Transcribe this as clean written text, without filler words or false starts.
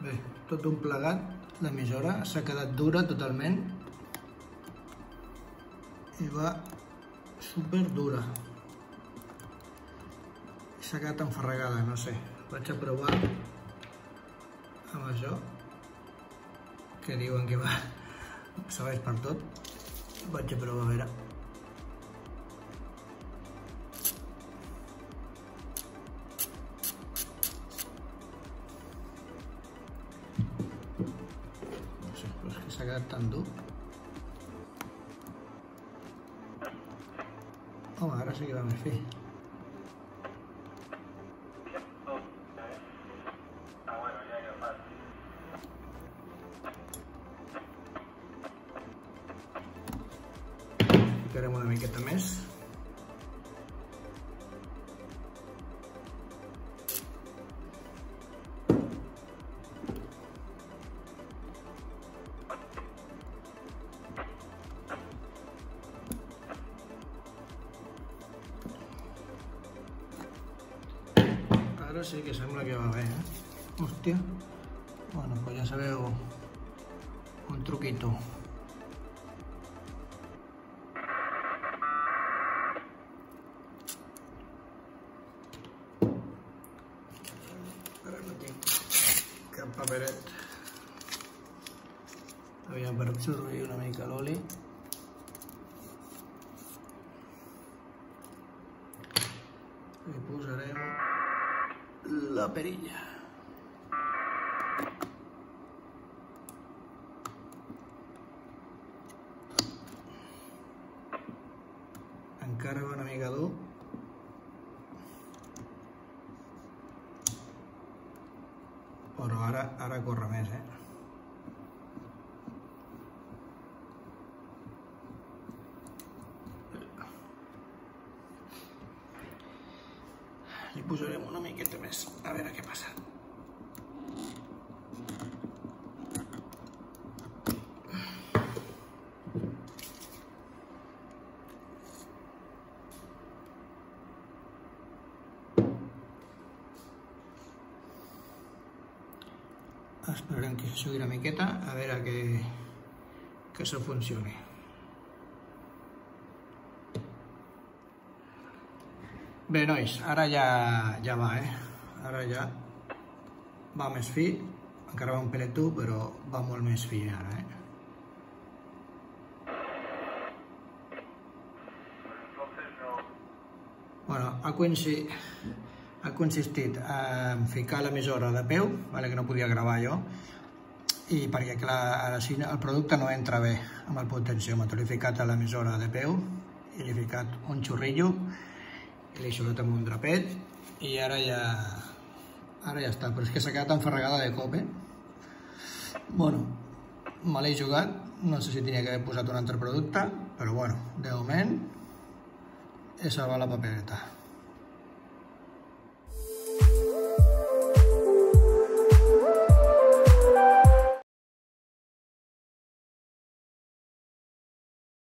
Bé, tot un plegat l'emissora, s'ha quedat dura totalment i va super dura, s'ha quedat enferregada, no sé, vaig a provar amb això que diuen que va serveix per tot, vaig a provar a veure. S'ha quedat tan dur. Home, ara sí que va més fi. Ficarem una miqueta més. Ara sí que sembla que va bé, eh? Hòstia. Bueno, pues ja sabeu un truquito. Ara no tinc cap paperet. Aviam, per absorbir una mica l'oli. Li posarem la perilla. Encara va una mica dur. Però ara corre més, eh? Li posarem una miqueta més, a veure què passa. Esperem que s'aixugui una miqueta, a veure que això funcioni. Bé, nois, ara ja va, eh? Ara ja va més fi, encara va un pelet dur, però va molt més fi ara, eh? Bueno, ha consistit en ficar l'emissora de peu, que no podia gravar jo, i perquè, clar, ara sí el producte no entra bé amb el potenciòmetre. L'he ficat a l'emissora de peu i l'he ficat un xurrillo, l'he xulat amb un drapet i ara ja està, però és que s'ha quedat enferregada de cop, eh? Bueno, me l'he jugat, no sé si tenia que haver posat un altre producte, però bueno, de moment és salvar la papereta.